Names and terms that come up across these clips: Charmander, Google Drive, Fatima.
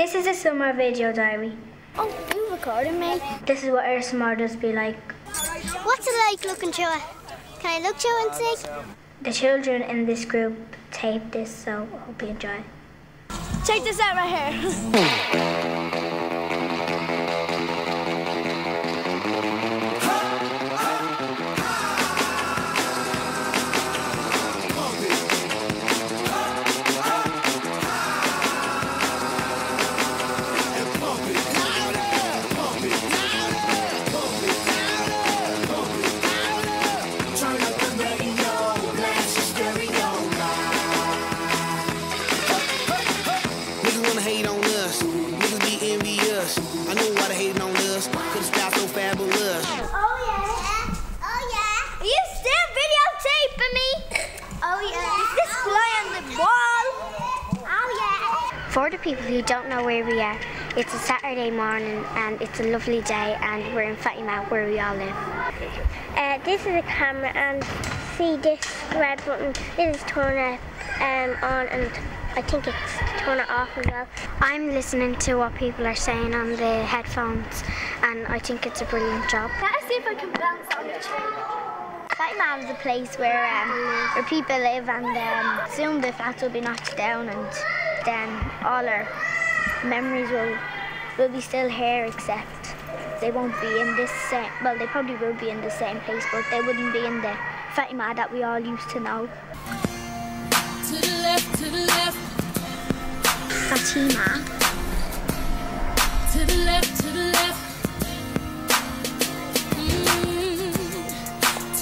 This is a summer video diary. Oh, you recording me? This is what ASMR does be like. What's it like looking through it? Can I look through and see? The children in this group taped this, so I hope you enjoy. Check this out right here. For the people who don't know where we are, it's a Saturday morning and it's a lovely day and we're in Fatima where we all live. This is a camera and see this red button, this is turn it on and I think it's turn it off as well. I'm listening to what people are saying on the headphones and I think it's a brilliant job. Let's see if I can bounce on the chair. Fatima is a place where people live and soon the flats will be knocked down and then all our memories will be still here, except they won't be in this same, well they probably will be in the same place, but they wouldn't be in the Fatima that we all used to know. To the left, to the left. Fatima. To the left, to the left.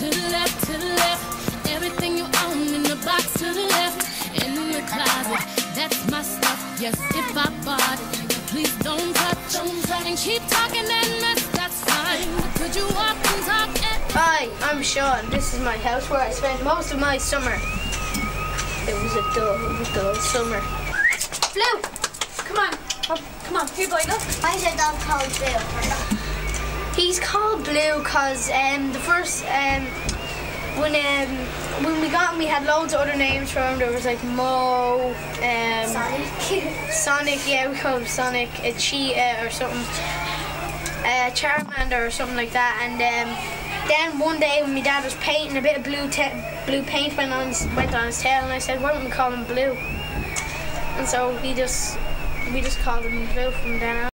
To the left, everything you own in the box to the left, and in the closet, that's my stuff. Yes, if I bought it, please don't touch, and keep talking that mess, that's fine. Could you walk and talk? Hi, I'm Sean. This is my house where I spent most of my summer. It was a dull summer. Blue, come on, oh, come on, here boy, look. Why is your dog called Blue? He's called Blue because the first when we got him, we had loads of other names for him. There was like Mo, Sonic, yeah, we called him Sonic, a Cheetah or something, a Charmander or something like that. And then one day when my dad was painting, a bit of blue paint went on his tail, and I said, "Why don't we call him Blue?" And so we just called him Blue from then on.